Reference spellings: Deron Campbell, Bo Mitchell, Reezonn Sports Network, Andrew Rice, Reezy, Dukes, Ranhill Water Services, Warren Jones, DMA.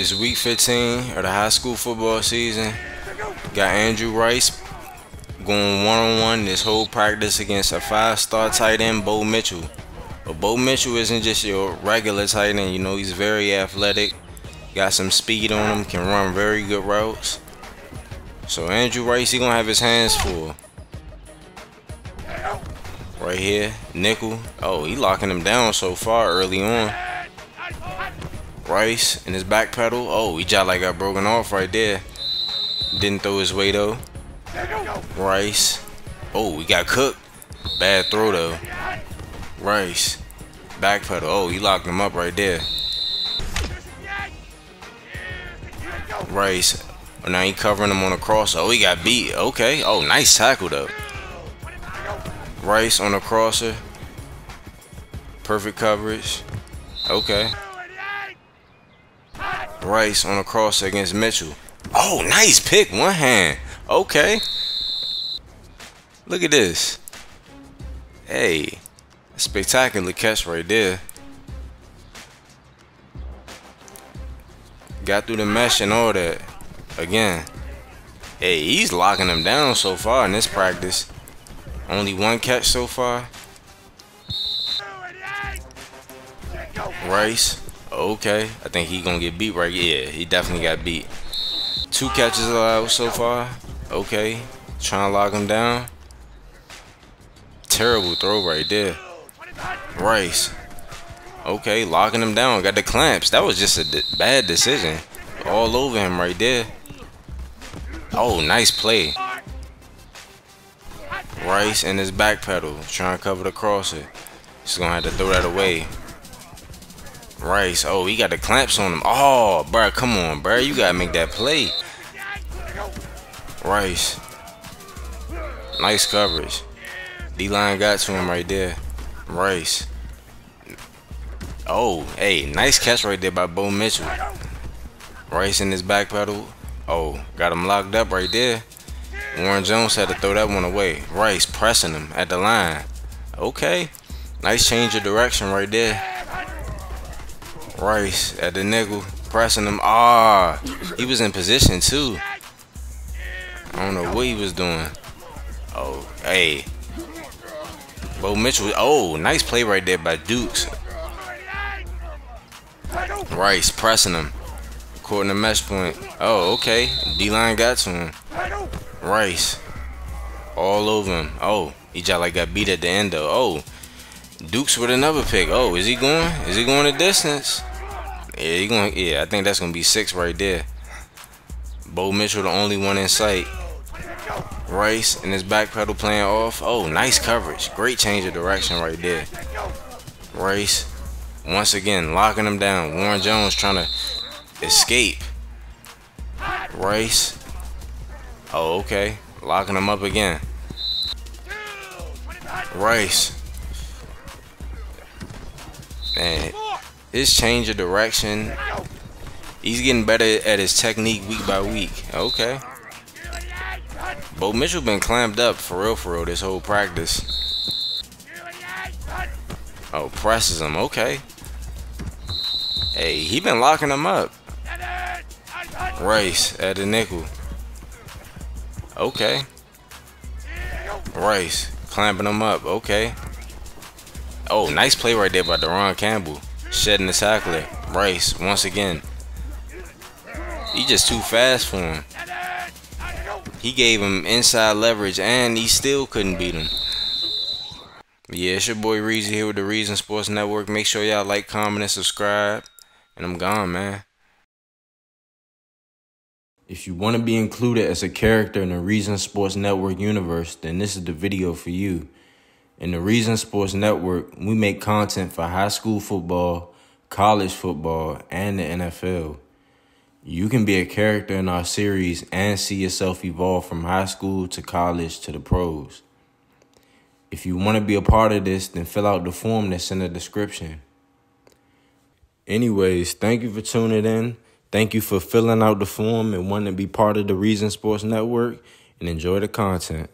It's week 15 of the high school football season. Got Andrew Rice going one-on-one this whole practice against a five-star tight end, Bo Mitchell. But Bo Mitchell isn't just your regular tight end. You know, he's very athletic. Got some speed on him. Can run very good routes. So Andrew Rice, he gonna have his hands full. Right here, nickel. Oh, he locking him down so far early on. Rice in his back pedal. Oh, he just like got broken off right there. Didn't throw his way though. Rice. Oh, we got cooked. Bad throw though. Rice. Back pedal. Oh, he locked him up right there. Rice. Oh, now he covering him on a cross. Oh, he got beat. Okay. Oh, nice tackle though. Rice on a crosser. Perfect coverage. Okay. Rice on a cross against Mitchell. Oh, nice pick. One hand. Okay. Look at this. Hey. Spectacular catch right there. Got through the mesh and all that. Again. Hey, he's locking him down so far in this practice. Only one catch so far. Rice. Okay, I think he gonna get beat right here. Yeah, he definitely got beat. Two catches allowed so far. Okay, trying to lock him down. Terrible throw right there. Rice. Okay, locking him down. Got the clamps. That was just a bad decision. All over him right there. Oh, nice play. Rice in his back pedal. Trying to cover the crosser. Just gonna have to throw that away. Rice, oh, he got the clamps on him. Oh, bro, come on, bro. You got to make that play. Rice. Nice coverage. D-line got to him right there. Rice. Oh, hey, nice catch right there by Bo Mitchell. Rice in his back pedal. Oh, got him locked up right there. Warren Jones had to throw that one away. Rice pressing him at the line. Okay. Nice change of direction right there. Rice at the nickel, pressing him. Ah, he was in position too. I don't know what he was doing. Oh, hey. Bo Mitchell. Oh, nice play right there by Dukes. Rice pressing him. Caught in the mesh point. Oh, okay. D-line got to him. Rice. All over him. Oh, he just like got beat at the end though. Oh. Dukes with another pick. Oh, is he going? Is he going the distance? Yeah, he going. Yeah, I think that's gonna be 6 right there. Bo Mitchell, the only one in sight. Rice in his back pedal playing off. Oh, nice coverage. Great change of direction right there. Rice, once again locking him down. Warren Jones trying to escape. Rice. Oh, okay, locking him up again. Rice. Man, his change of direction, he's getting better at his technique week by week. Okay. Bo Mitchell been clamped up for real this whole practice. Oh, presses him. Okay. Hey, he been locking him up. Rice at the nickel. Okay. Rice clamping him up. Okay. Oh, nice play right there by Deron Campbell. Shedding the tackler. Rice, once again. He just too fast for him. He gave him inside leverage, and he still couldn't beat him. Yeah, it's your boy Reezy here with the Reezonn Sports Network. Make sure y'all like, comment, and subscribe. And I'm gone, man. If you want to be included as a character in the Reezonn Sports Network universe, then this is the video for you. In the Reezonn Sports Network, we make content for high school football, college football, and the NFL. You can be a character in our series and see yourself evolve from high school to college to the pros. If you want to be a part of this, then fill out the form that's in the description. Anyways, thank you for tuning in. Thank you for filling out the form and wanting to be part of the Reezonn Sports Network, and enjoy the content.